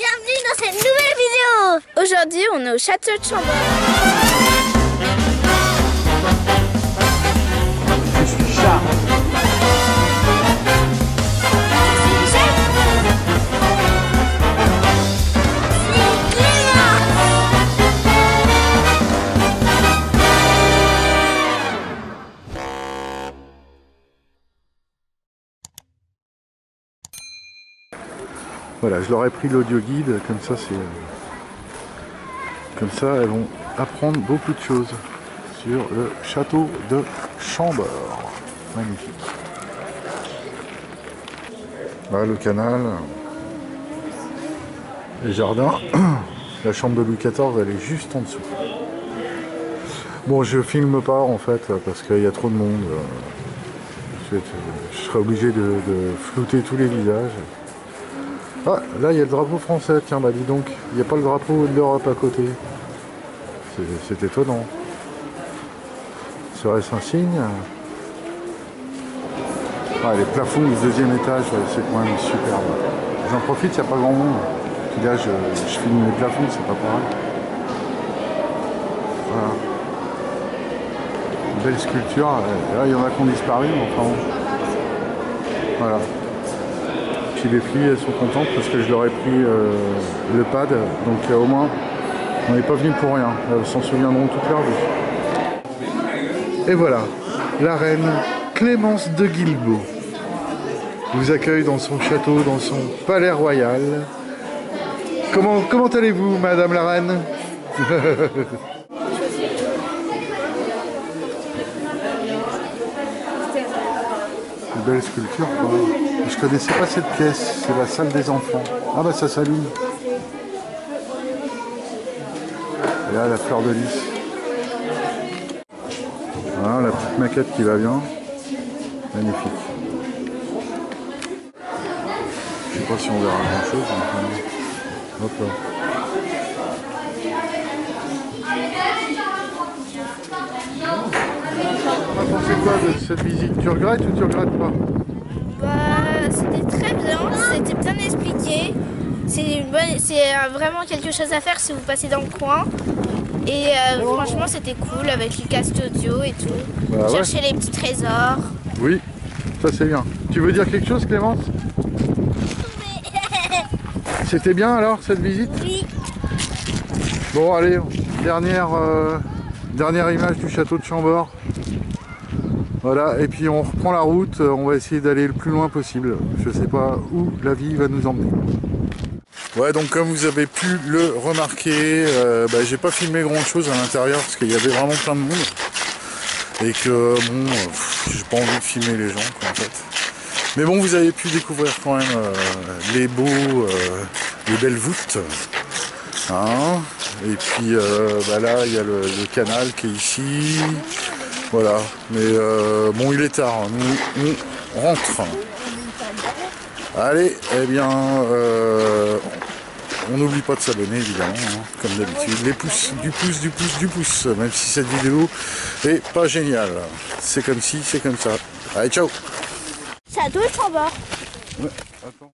Bienvenue dans cette nouvelle vidéo. Aujourd'hui, on est au château de Chambord. Je suis Charles. C'est Clémence. Voilà, je leur ai pris l'audio guide, comme ça c'est... Comme ça, elles vont apprendre beaucoup de choses sur le château de Chambord. Magnifique. Là, le canal, les jardins. La chambre de Louis XIV, elle est juste en dessous. Bon, je filme pas en fait, parce qu'il y a trop de monde. Je serais obligé de flouter tous les visages. Ah, là il y a le drapeau français, tiens, bah dis donc, il n'y a pas le drapeau de l'Europe à côté. C'est étonnant. Serait-ce un signe? Ah, les plafonds du deuxième étage, c'est quand même superbe. J'en profite, il n'y a pas grand monde. Puis là, je filme les plafonds, c'est pas pareil. Voilà. Une belle sculpture, là il y en a qui ont disparu, mais enfin bon. Voilà. Les filles, elles sont contentes parce que je leur ai pris le pad, donc au moins on n'est pas venu pour rien, elles s'en souviendront toute leur vie. Et voilà, la reine Clémence de Guilbault vous accueille dans son château, dans son palais royal. Comment allez-vous, madame la reine? Belle sculpture quoi. Je connaissais pas cette pièce, c'est la salle des enfants. Ah bah ça s'allume. Et là la fleur de lys. Voilà la petite maquette qui va bien. Magnifique. Je sais pas si on verra grand chose. Mais... Hop là. T'as pensé quoi de cette visite? Tu regrettes ou tu regrettes pas? Bah, c'était très bien, c'était bien expliqué. C'est vraiment quelque chose à faire si vous passez dans le coin. Et franchement, c'était cool avec le casque audio et tout. Bah, chercher les petits trésors. Oui, ça c'est bien. Tu veux dire quelque chose, Clémence? C'était bien alors cette visite? Oui. Bon, allez, dernière image du château de Chambord. Voilà, et puis on reprend la route, on va essayer d'aller le plus loin possible. Je sais pas où la vie va nous emmener. Ouais, donc comme vous avez pu le remarquer, bah, j'ai pas filmé grand chose à l'intérieur parce qu'il y avait vraiment plein de monde. Et que bon, j'ai pas envie de filmer les gens quoi, en fait. Mais bon, vous avez pu découvrir quand même les belles voûtes. Hein, et puis bah, là, il y a le canal qui est ici. Voilà, mais bon, il est tard, nous rentrons. Allez, eh bien, on n'oublie pas de s'abonner, évidemment, hein, comme d'habitude. Les pouces, du pouce, même si cette vidéo est pas géniale. C'est comme ci, c'est comme ça. Allez, ciao. Ça doit être en bas. Ouais, attends.